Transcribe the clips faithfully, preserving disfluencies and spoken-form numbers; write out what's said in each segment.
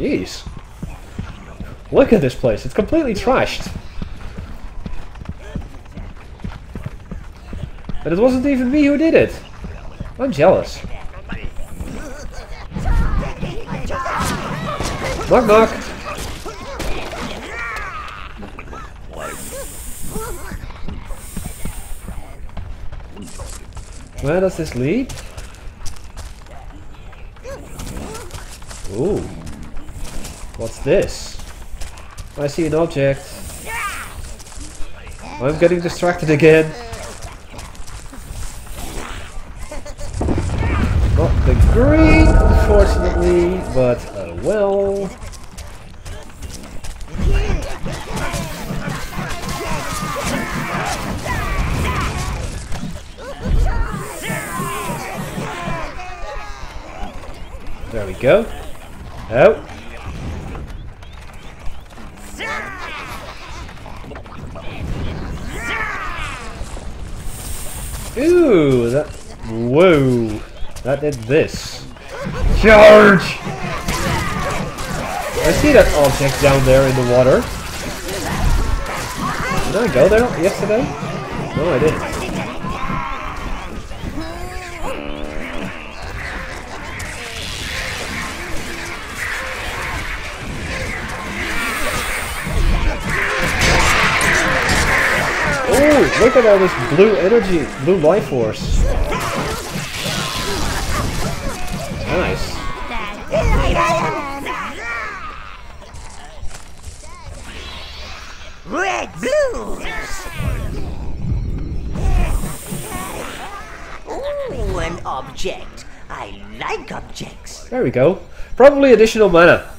Jeez. Look at this place. It's completely trashed. But it wasn't even me who did it. I'm jealous. Knock knock. Where does this lead? Ooh. What's this? I see an object. I'm getting distracted again. Not the green, unfortunately, but I will. There we go. Oh. Ooh, that... Whoa. That did this. Charge! I see that object down there in the water. Did I go there yesterday? No, I didn't. Look at all this blue energy, blue life force. Nice. Red, blue. Ooh, an object. I like objects. There we go. Probably additional mana.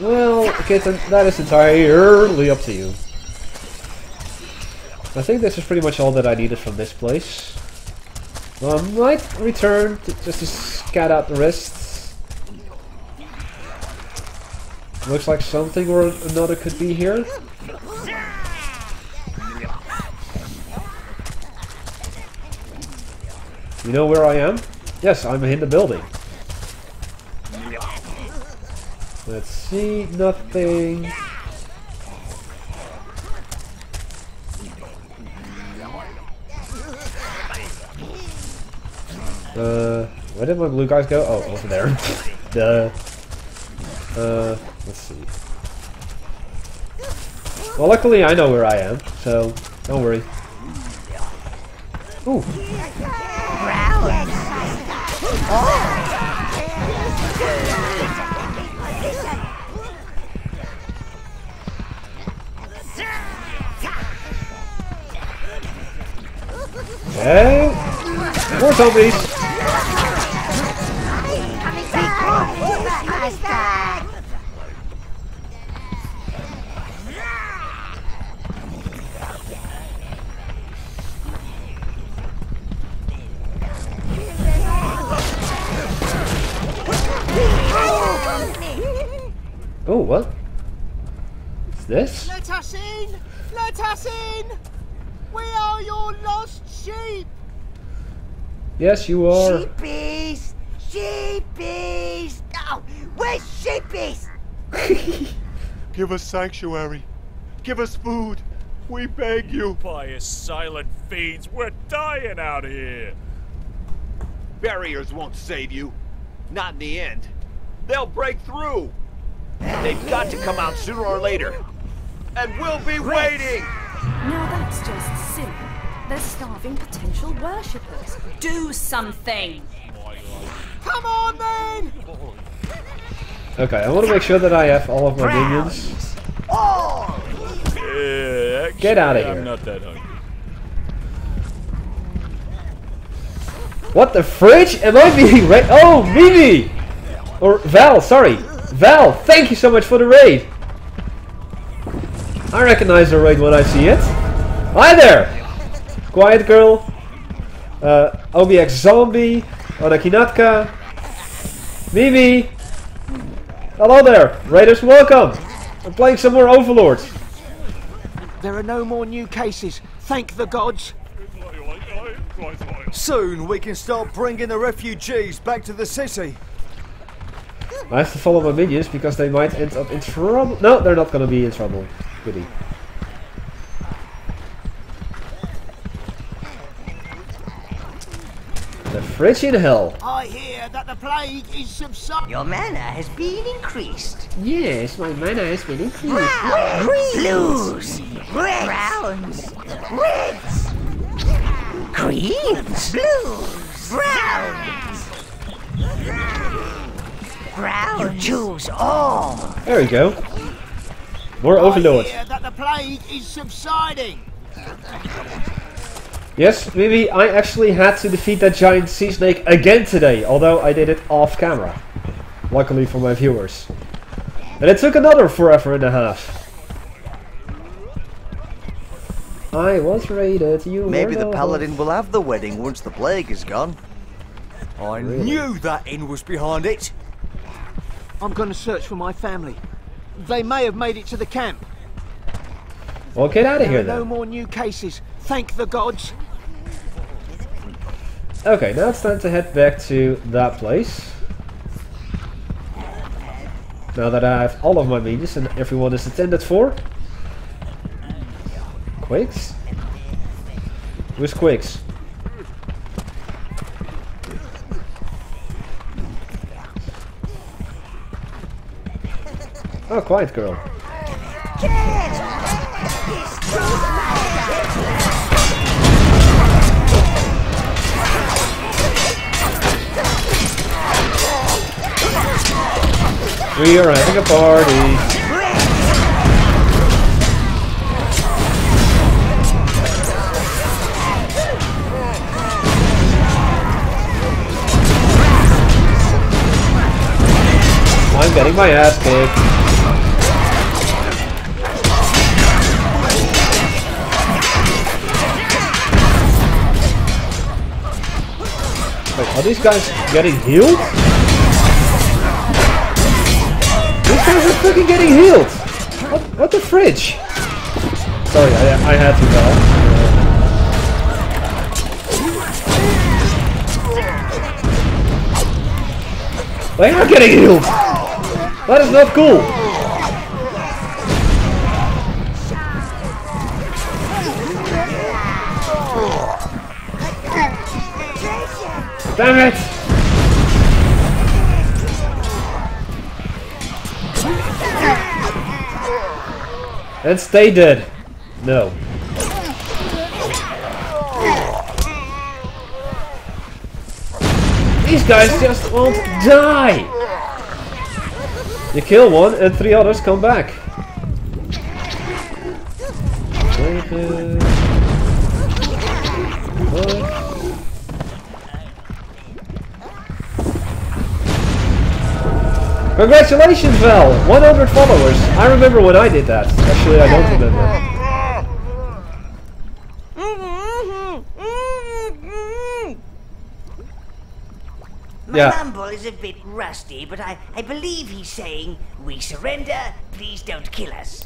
Well, okay, so that is entirely up to you. I think this is pretty much all that I needed from this place. Well, I might return to just to scout out the rest. Looks like something or another could be here. You know where I am? Yes, I'm in the building. Let's see, nothing. Uh, where did my blue guys go? Oh, over there. Duh. Uh, let's see. Well, luckily I know where I am, so don't worry. Ooh. Oh. Hey! More zombies! Oh, what? What's this? Let us in! Let us in! We are your lost sheep! Yes, you are. Sheepies! Sheepies! No! We're sheepies! Give us sanctuary. Give us food. We beg you. Pious silent fiends, we're dying out here. Barriers won't save you. Not in the end. They'll break through. They've got to come out sooner or later. And we'll be Ritz. Waiting! Now that's just silly. They're starving potential worshippers. Do something! Come on, then! Okay, I want to make sure that I have all of my minions. Oh. Yeah, actually, get out of here. I'm not that hungry. What the fridge? Am I being ra- Oh, Mimi! Or Val, sorry. Val, thank you so much for the raid. I recognize the raid when I see it. Hi there! Quiet Girl, uh, O B X Zombie, Onakinatka, Mimi! Hello there! Raiders, welcome! I'm playing some more Overlords. There are no more new cases, thank the gods! Soon we can start bringing the refugees back to the city. I have to follow my minions because they might end up in trouble. No, they're not gonna be in trouble. Goody. The Frisian hell. I hear that the plague is subsiding. Your mana has been increased. Yes, my mana has been increased. Brown, greens, blues, reds, browns, reds, greens, blues, browns. Brown, you choose all. There we go. More overlords. I hear that the plague is subsiding. Yes, maybe I actually had to defeat that giant sea snake again today, although I did it off camera. Luckily for my viewers. And it took another forever and a half. I was raided, you Maybe the paladin will have the wedding once the plague is gone. I really? knew that inn was behind it. I'm gonna search for my family. They may have made it to the camp. Well, get out of here then. No more new cases. Thank the gods. Okay, now it's time to head back to that place. Now that I have all of my minions and everyone is attended for. Quakes? Who's Quakes? Oh, quiet girl. We are having a party. I'm getting my ass kicked. Wait, are these guys getting healed? These guys are fucking getting healed! What, what the fridge? Sorry, I, I had to go. They are getting healed! That is not cool! Damn it! And stay dead. No. These guys just won't die. You kill one and three others come back. Congratulations, Val! one hundred followers! I remember when I did that. Actually, I don't remember. My yeah. mumble is a bit rusty, but I, I believe he's saying, "We surrender, please don't kill us."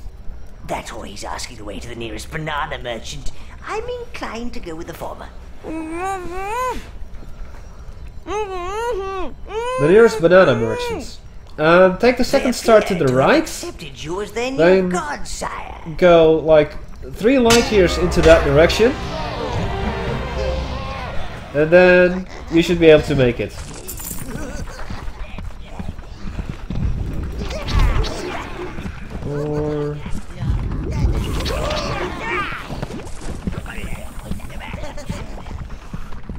That's why he's asking the way to the nearest banana merchant. I'm inclined to go with the former. The nearest banana merchants. Um, take the second star to the right, then go like three light years into that direction, and then you should be able to make it. Or...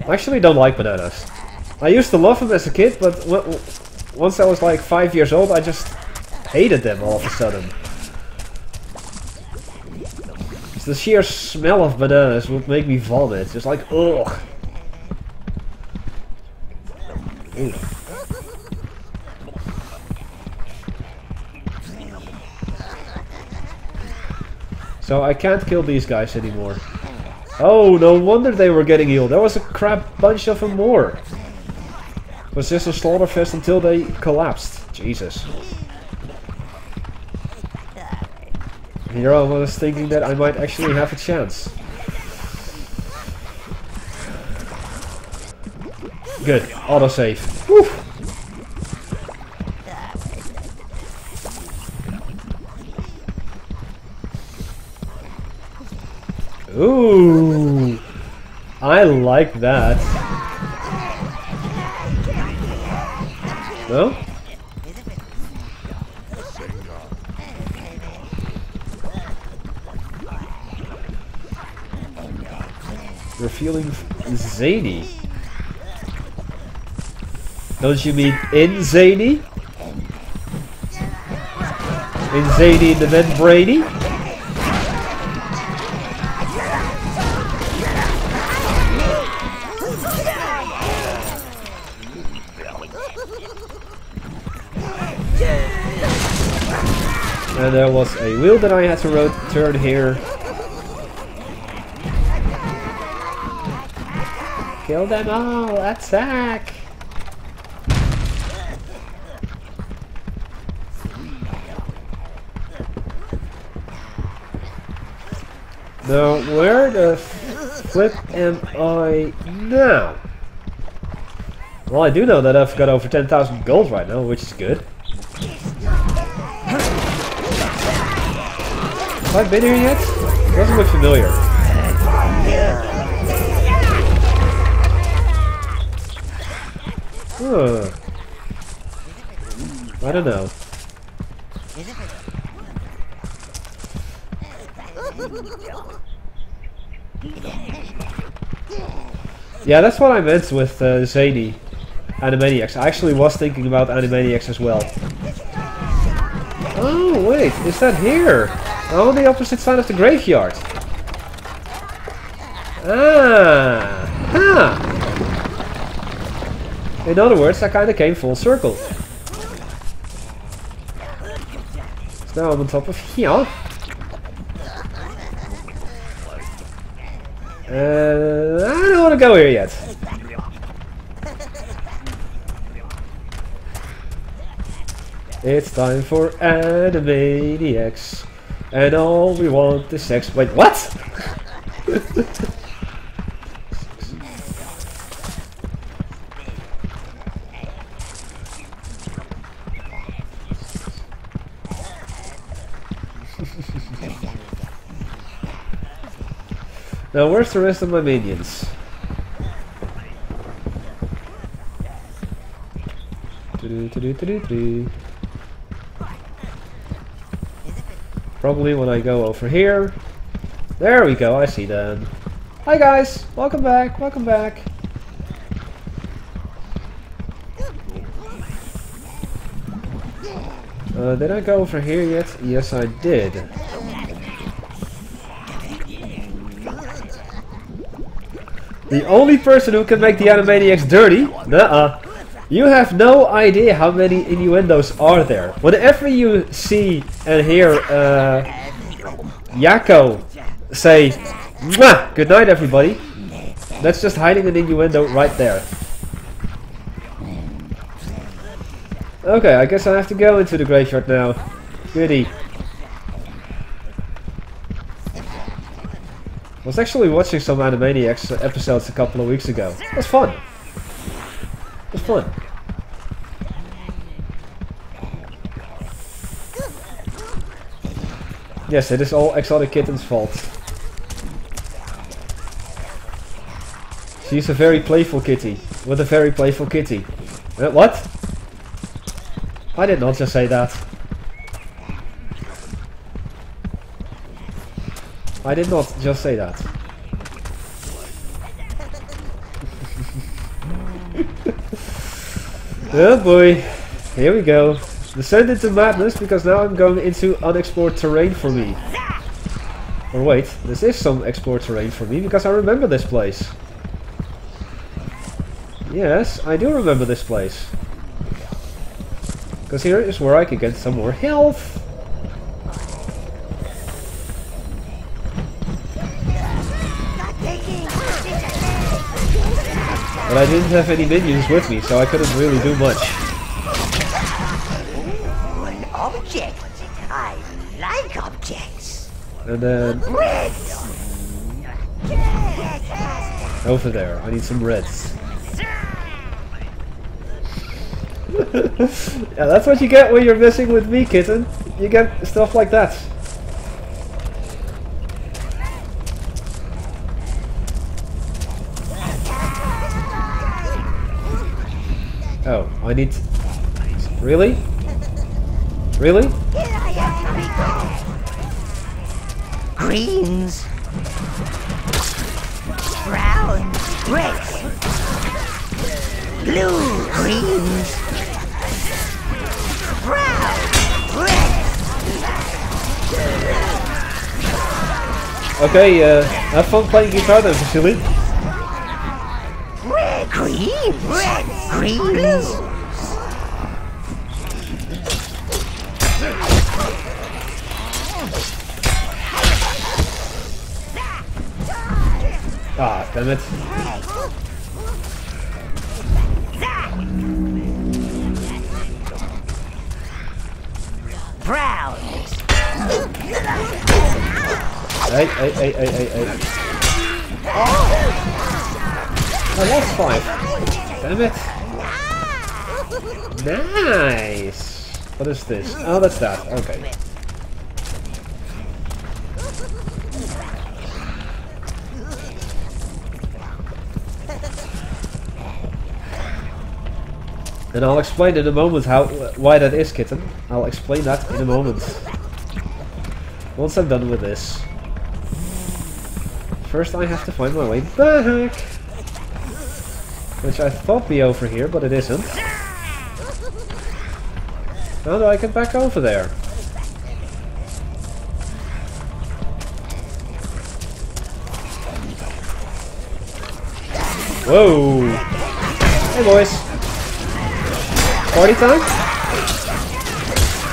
I actually don't like bananas. I used to love them as a kid, but... once I was like five years old, I just hated them all of a sudden. The sheer smell of bananas would make me vomit. Just like, ugh. Ooh. So I can't kill these guys anymore. Oh, no wonder they were getting healed. There was a crap bunch of them more. Was just a slaughter fest until they collapsed. Jesus. Here I was thinking that I might actually have a chance. Good. Autosave. Woo! Ooh! I like that. No? You're feeling zany. Don't you mean in zany? In zany the then Brady? And there was a wheel that I had to road turn here. Kill them all! Attack! Now, where the flip am I now? Well, I do know that I've got over ten thousand gold right now, which is good. Have I been here yet? It doesn't look familiar. Huh. I don't know. Yeah, that's what I meant with uh, zany Animaniacs. I actually was thinking about Animaniacs as well. Oh, wait, is that here? Oh, the opposite side of the graveyard. Ah! Ah! In other words, I kinda came full circle. So now I'm on top of here. Uh, I don't want to go here yet. It's time for Animaniacs. And all we want is sex. Wait, what? Now, where's the rest of my minions? Probably when I go over here. There we go, I see them. Hi guys, welcome back, welcome back. Uh, did I go over here yet? Yes, I did. The only person who can make the Animaniacs dirty? Nuh-uh. You have no idea how many innuendos are there. Whenever you see and hear uh, Yakko say, "Mwah! Good night, everybody," that's just hiding an innuendo right there. Okay, I guess I have to go into the graveyard now. Goody. I was actually watching some Animaniacs episodes a couple of weeks ago. It was fun. It was fun. Yes, it is all Exotic Kitten's fault. She's a very playful kitty. With a very playful kitty. Uh, what? I did not just say that. I did not just say that. Oh boy, here we go. Descend into madness because now I'm going into unexplored terrain for me. Or wait, this is some explored terrain for me because I remember this place. Yes, I do remember this place. Because here is where I can get some more health. But I didn't have any minions with me, so I couldn't really do much. Ooh, an object. I like objects. And then reds. Over there, I need some reds. Yeah, that's what you get when you're messing with me, kitten. You get stuff like that. Oh, I need... Really? Really? Greens, brown, reds, blue, greens, brown, reds. Okay, uh, have fun playing guitar then, silly. Red, green, red, green, blue. Ah, damn it. Brown. Hey, hey, hey, hey, hey, hey. Oh, I lost five. Damn it. Nice. What is this? Oh, that's that. Okay. And I'll explain in a moment how why that is, kitten. I'll explain that in a moment. Once I'm done with this. First I have to find my way back. Which I thought be over here, but it isn't. How do I get back over there? Whoa! Hey boys! Party time?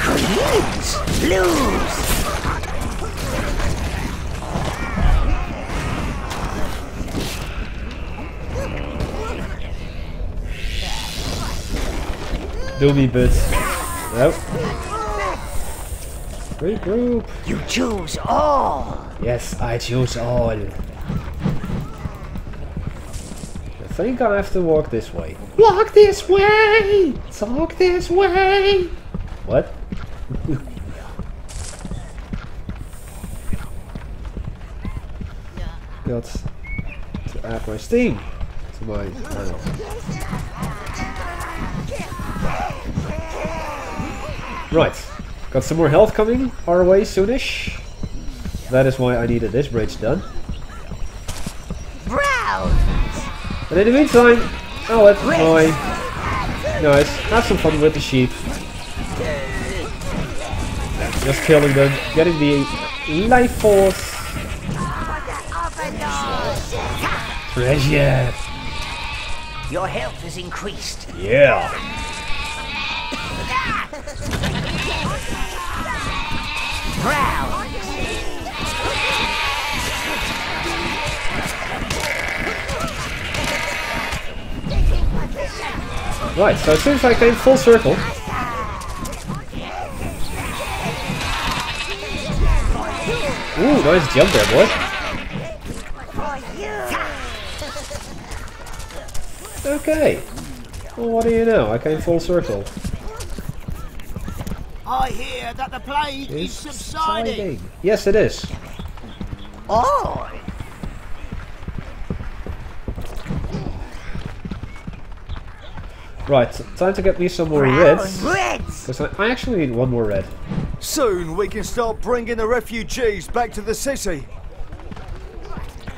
Greens, blues. Do me, but nope. Regroup. You choose all. Yes, I choose all. I think I have to walk this way. Walk this way! Talk this way! What? Got to add my steam to my panel. Right. Got some more health coming our way soonish. That is why I needed this bridge done. And in the meantime, oh, it's boy. Nice. Have some fun with the sheep. Just killing them, getting the life force. Treasure. Your health is increased. Yeah. Brown. Right, so it seems I came full circle. Ooh, nice jump there, boy. Okay. Well, what do you know? I came full circle. I hear that the plague is subsiding. Yes, it is. Oh. Right, time to get me some more reds. Because I, I actually need one more red. Soon we can start bringing the refugees back to the city.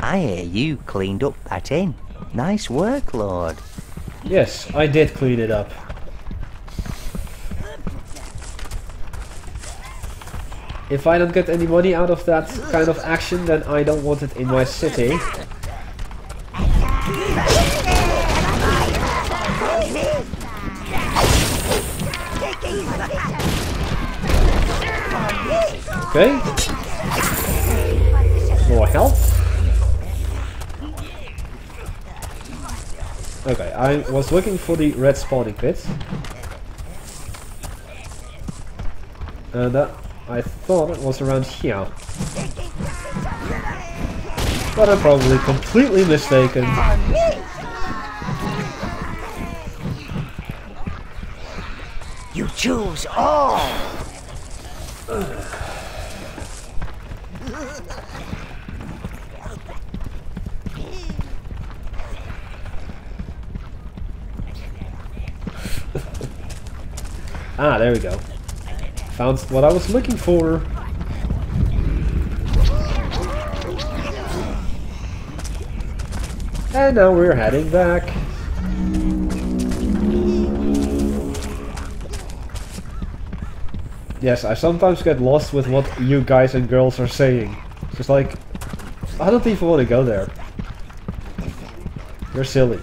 I hear you cleaned up that inn. Nice work, Lord. Yes, I did clean it up. If I don't get any money out of that kind of action, then I don't want it in my city. Okay. More health. Okay, I was looking for the red spawning pit. And that I thought it was around here. But I'm probably completely mistaken. You choose all. Ah, there we go. Found what I was looking for. And now we're heading back. Yes, I sometimes get lost with what you guys and girls are saying. It's just like, I don't even want to go there. You're silly.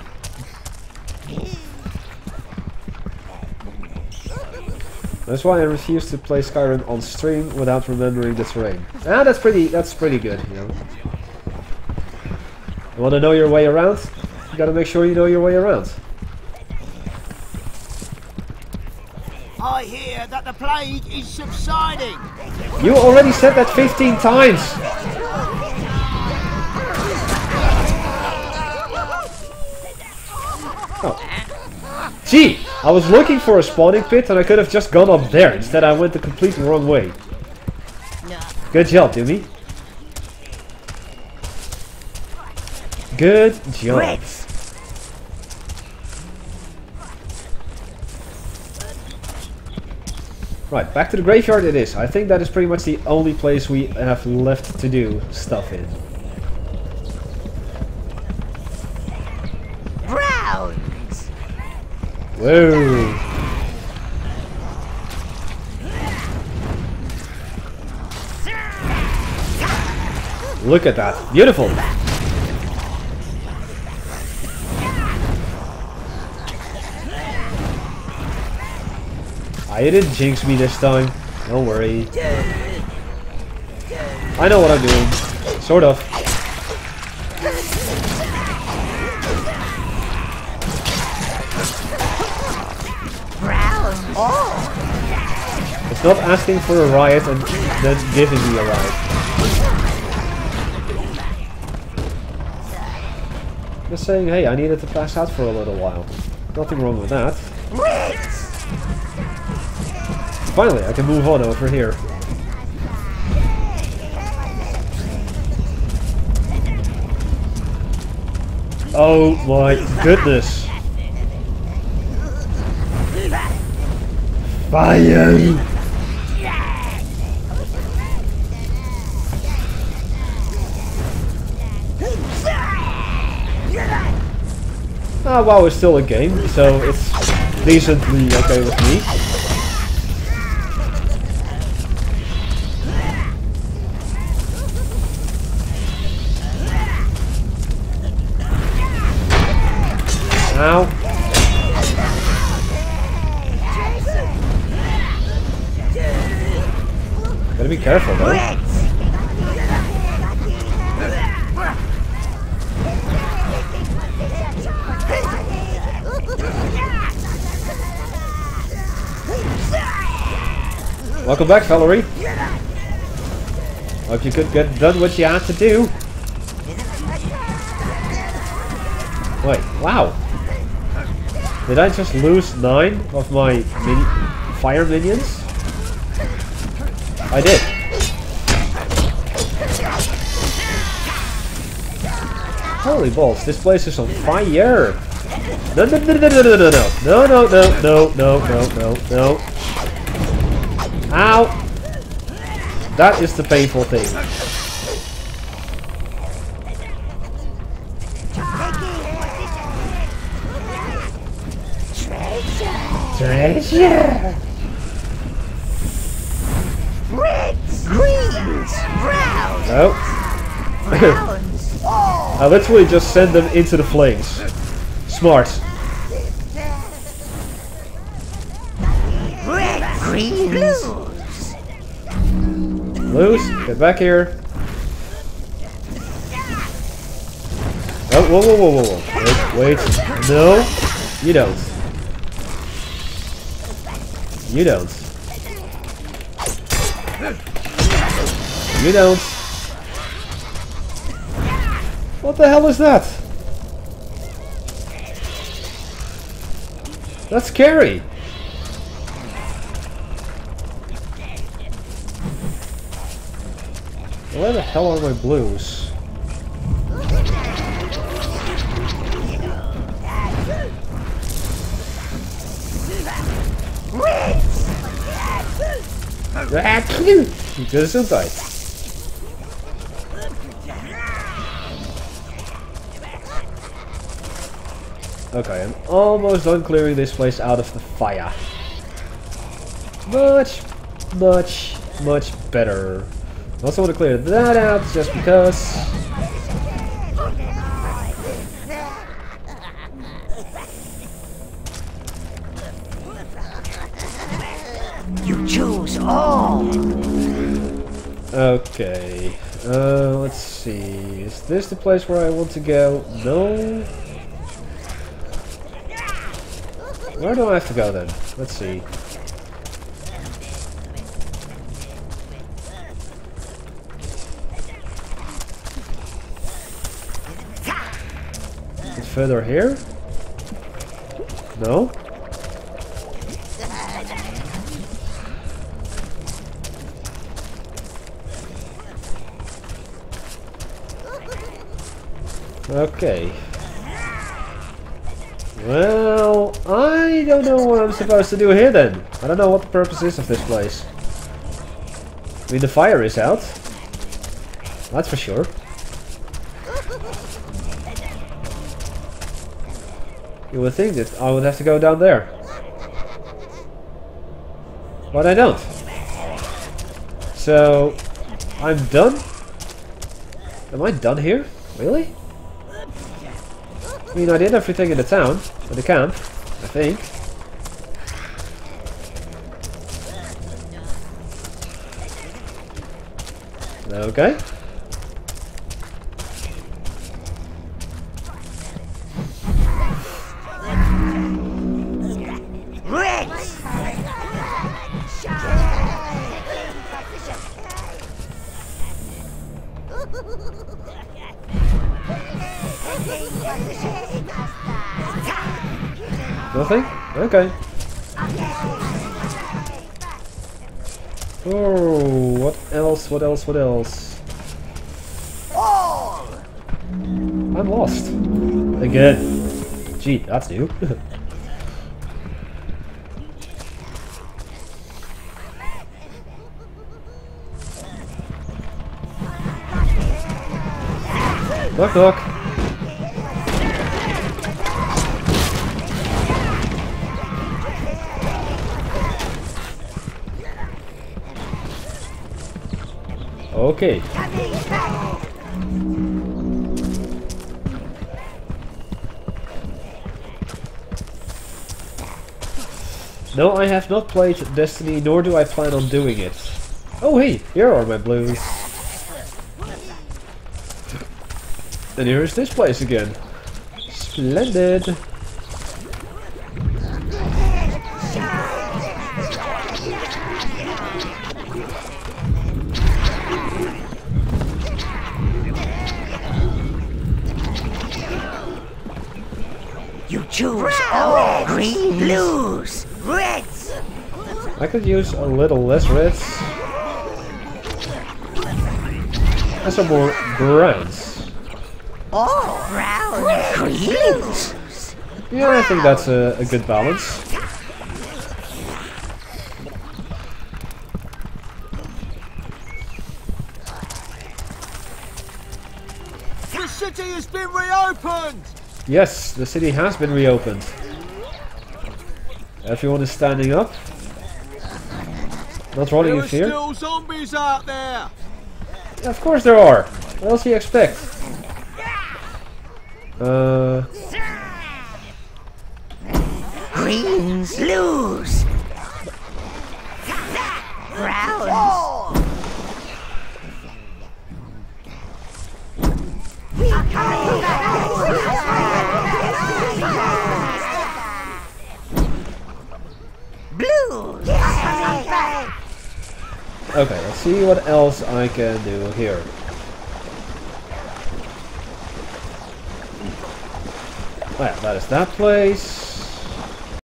That's why I refuse to play Skyrim on stream without remembering the terrain. Ah, that's pretty, that's pretty good, you know. You want to know your way around? You gotta make sure you know your way around. I hear that the plague is subsiding. You already said that fifteen times. Oh. Gee, I was looking for a spawning pit and I could have just gone up there. Instead I went the complete wrong way. Good job, Jimmy. Good job. Bricks. Right, back to the graveyard it is. I think that is pretty much the only place we have left to do stuff in. Browns. Whoa. Look at that. Beautiful. You didn't jinx me this time. Don't worry. I know what I'm doing. Sort of. It's not asking for a riot and then giving me a riot. Just saying, hey, I needed to pass out for a little while. Nothing wrong with that. Finally, I can move on over here. Oh my goodness! Fire! Ah, oh, wow, it's still a game, so it's decently okay with me. Ow. Gotta be careful though. Welcome back, Valerie. Hope you could get done what you had to do. Wait, wow. Did I just lose nine of my mini fire minions? I did. Holy balls, this place is on fire! No, no, no, no, no, no, no, no, no, no, no, no, no, no, no. Ow! That is the painful thing. Treasure! Reds! Greens! Browns! Oh. Browns! Oh. I literally just sent them into the flames. Smart. Reds! Greens! Blues! Blues, get back here. Oh, whoa, whoa, whoa, whoa, whoa. Wait, wait. No, you don't. You don't. You don't. What the hell is that? That's scary. Where the hell are my blues? He doesn't die. Okay, I'm almost done clearing this place out of the fire. Much, much, much better. I also want to clear that out just because. You choose all. Okay. Uh, let's see. Is this the place where I want to go? No. Where do I have to go then? Let's see. It's further here? No? Okay. Well, I don't know what I'm supposed to do here then. I don't know what the purpose is of this place. I mean, the fire is out. That's for sure. You would think that I would have to go down there. But I don't. So, I'm done? Am I done here? Really? I mean, I did everything in the town, in the camp, I think. Okay. Nothing? Okay. Oh, what else? What else? What else? I'm lost. Again. Gee, that's new. Knock, knock. Okay. No, I have not played Destiny, nor do I plan on doing it. Oh hey, here are my blues. And here is this place again. Splendid. Choose all green, blues, reds. I could use a little less reds and some more browns. Oh, brown and greens. Yeah, I think that's a, a good balance. The city has been reopened. Yes, the city has been reopened. Everyone is standing up. Not running in fear. There are still zombies out there. Of course there are. What else do you expect? Uh. Greens lose. Browns. Okay, let's see what else I can do here. Well, that is that place.